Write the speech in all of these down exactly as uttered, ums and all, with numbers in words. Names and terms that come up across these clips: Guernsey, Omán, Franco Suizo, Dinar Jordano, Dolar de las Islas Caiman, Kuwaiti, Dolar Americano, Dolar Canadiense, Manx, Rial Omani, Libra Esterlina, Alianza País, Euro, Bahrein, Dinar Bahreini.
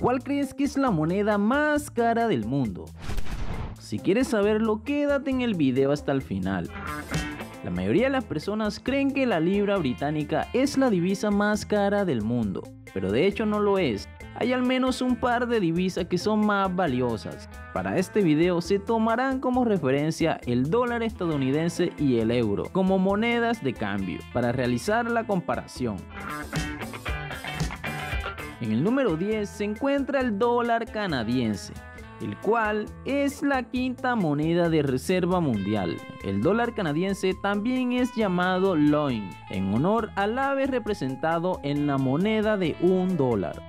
¿Cuál crees que es la moneda más cara del mundo? Si quieres saberlo, quédate en el video hasta el final. La mayoría de las personas creen que la libra británica es la divisa más cara del mundo, pero de hecho no lo es. Hay al menos un par de divisas que son más valiosas. Para este video se tomarán como referencia el dólar estadounidense y el euro como monedas de cambio para realizar la comparación. En el número diez se encuentra el dólar canadiense, el cual es la quinta moneda de reserva mundial. El dólar canadiense también es llamado loin, en honor al ave representado en la moneda de un dólar.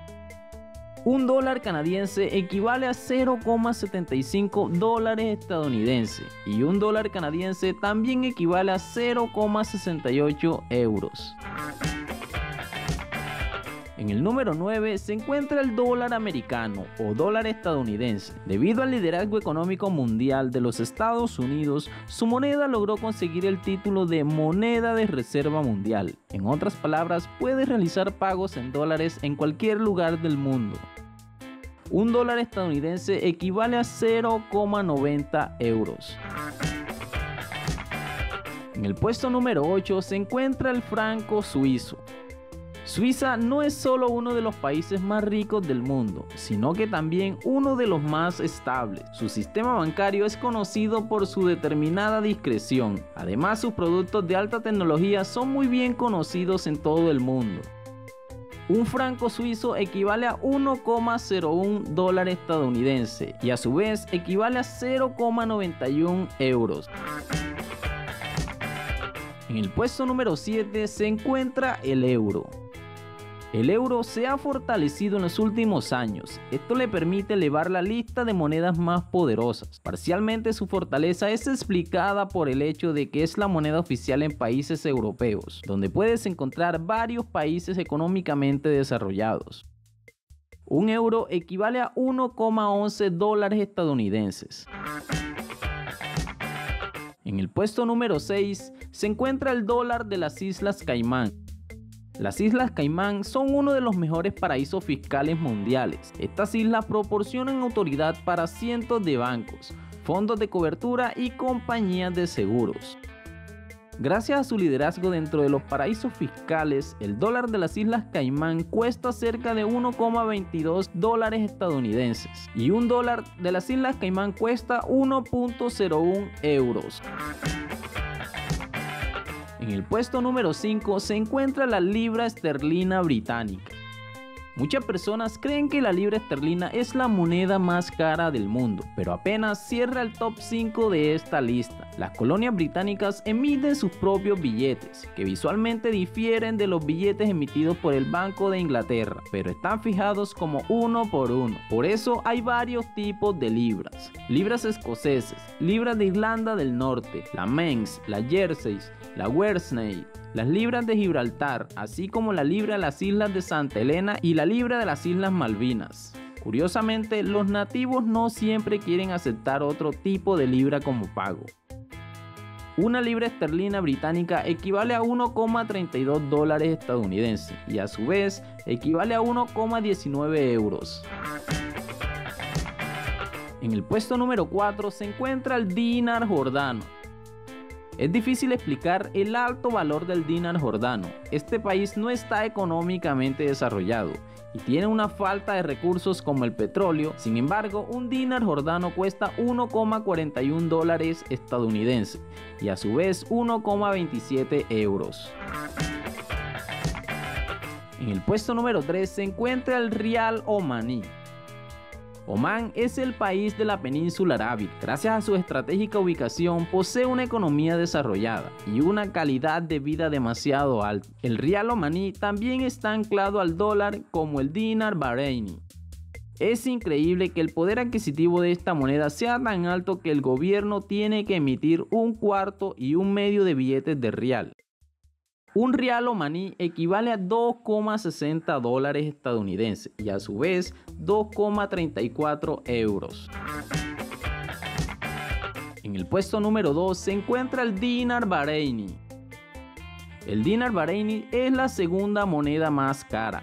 Un dólar canadiense equivale a cero coma setenta y cinco dólares estadounidenses y un dólar canadiense también equivale a cero coma sesenta y ocho euros. En el número nueve se encuentra el dólar americano o dólar estadounidense. Debido al liderazgo económico mundial de los Estados Unidos, su moneda logró conseguir el título de moneda de reserva mundial. En otras palabras, puede realizar pagos en dólares en cualquier lugar del mundo. Un dólar estadounidense equivale a cero coma noventa euros. En el puesto número ocho se encuentra el franco suizo. Suiza no es solo uno de los países más ricos del mundo, sino que también uno de los más estables. Su sistema bancario es conocido por su determinada discreción. Además, sus productos de alta tecnología son muy bien conocidos en todo el mundo. Un franco suizo equivale a uno coma cero uno dólar estadounidense y a su vez equivale a cero coma noventa y uno euros. En el puesto número siete se encuentra el euro. El euro se ha fortalecido en los últimos años. Esto le permite elevar la lista de monedas más poderosas. Parcialmente su fortaleza es explicada por el hecho de que es la moneda oficial en países europeos, donde puedes encontrar varios países económicamente desarrollados. Un euro equivale a uno coma once dólares estadounidenses. En el puesto número seis se encuentra el dólar de las Islas Caimán. Las Islas Caimán son uno de los mejores paraísos fiscales mundiales. Estas islas proporcionan autoridad para cientos de bancos, fondos de cobertura y compañías de seguros. Gracias a su liderazgo dentro de los paraísos fiscales, el dólar de las Islas Caimán cuesta cerca de uno coma veintidós dólares estadounidenses y un dólar de las Islas Caimán cuesta uno coma cero uno euros. En el puesto número cinco se encuentra la libra esterlina británica. Muchas personas creen que la libra esterlina es la moneda más cara del mundo, pero apenas cierra el top cinco de esta lista. Las colonias británicas emiten sus propios billetes, que visualmente difieren de los billetes emitidos por el Banco de Inglaterra, pero están fijados como uno por uno. Por eso hay varios tipos de libras. Libras escoceses, libras de Irlanda del Norte, la Manx, la Jersey, la Guernsey, las libras de Gibraltar, así como la libra de las Islas de Santa Helena y la libra de las Islas Malvinas. Curiosamente, los nativos no siempre quieren aceptar otro tipo de libra como pago. Una libra esterlina británica equivale a uno coma treinta y dos dólares estadounidenses y a su vez equivale a uno coma diecinueve euros. En el puesto número cuatro se encuentra el dinar jordano. Es difícil explicar el alto valor del dinar jordano. Este país no está económicamente desarrollado y tiene una falta de recursos como el petróleo. Sin embargo, un dinar jordano cuesta uno coma cuarenta y uno dólares estadounidenses y a su vez uno coma veintisiete euros. En el puesto número tres se encuentra el Rial Omani. Omán es el país de la península arábica. Gracias a su estratégica ubicación, posee una economía desarrollada y una calidad de vida demasiado alta. El rial omaní también está anclado al dólar como el dinar bahreini. Es increíble que el poder adquisitivo de esta moneda sea tan alto que el gobierno tiene que emitir un cuarto y un medio de billetes de rial. Un rial omaní equivale a dos coma sesenta dólares estadounidenses y a su vez dos coma treinta y cuatro euros. En el puesto número dos se encuentra el dinar bahreini. El dinar bahreini es la segunda moneda más cara.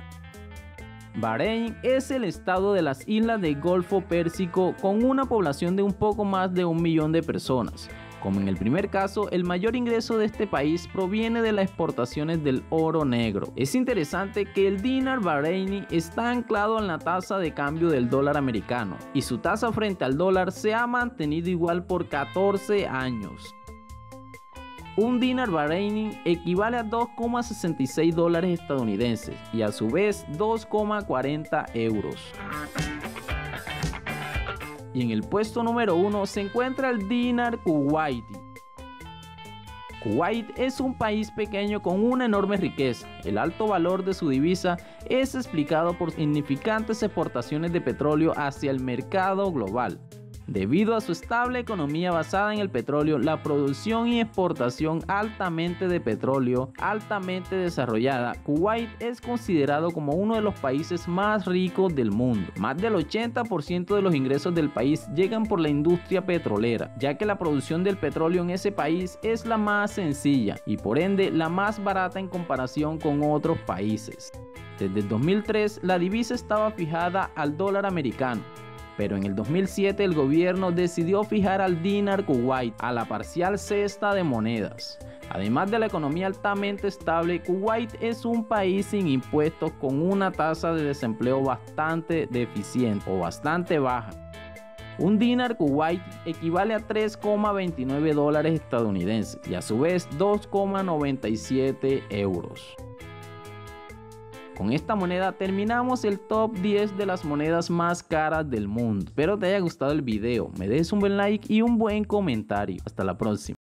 Bahrein es el estado de las islas del Golfo Pérsico con una población de un poco más de un millón de personas. Como en el primer caso, el mayor ingreso de este país proviene de las exportaciones del oro negro. Es interesante que el dinar bahreini está anclado en la tasa de cambio del dólar americano y su tasa frente al dólar se ha mantenido igual por catorce años. Un dinar bahreini equivale a dos coma sesenta y seis dólares estadounidenses y a su vez dos coma cuarenta euros. Y en el puesto número uno se encuentra el dinar Kuwaiti. Kuwait es un país pequeño con una enorme riqueza. El alto valor de su divisa es explicado por significantes exportaciones de petróleo hacia el mercado global. Debido a su estable economía basada en el petróleo, la producción y exportación altamente de petróleo, altamente desarrollada, Kuwait es considerado como uno de los países más ricos del mundo. Más del ochenta por ciento de los ingresos del país llegan por la industria petrolera, ya que la producción del petróleo en ese país es la más sencilla y por ende la más barata en comparación con otros países. Desde el dos mil tres, la divisa estaba fijada al dólar americano. Pero en el dos mil siete el gobierno decidió fijar al dinar Kuwaiti a la parcial cesta de monedas. Además de la economía altamente estable, Kuwait es un país sin impuestos con una tasa de desempleo bastante deficiente o bastante baja. Un dinar Kuwaiti equivale a tres coma veintinueve dólares estadounidenses y a su vez dos coma noventa y siete euros. Con esta moneda terminamos el top diez de las monedas más caras del mundo. Espero te haya gustado el video, me des un buen like y un buen comentario. Hasta la próxima.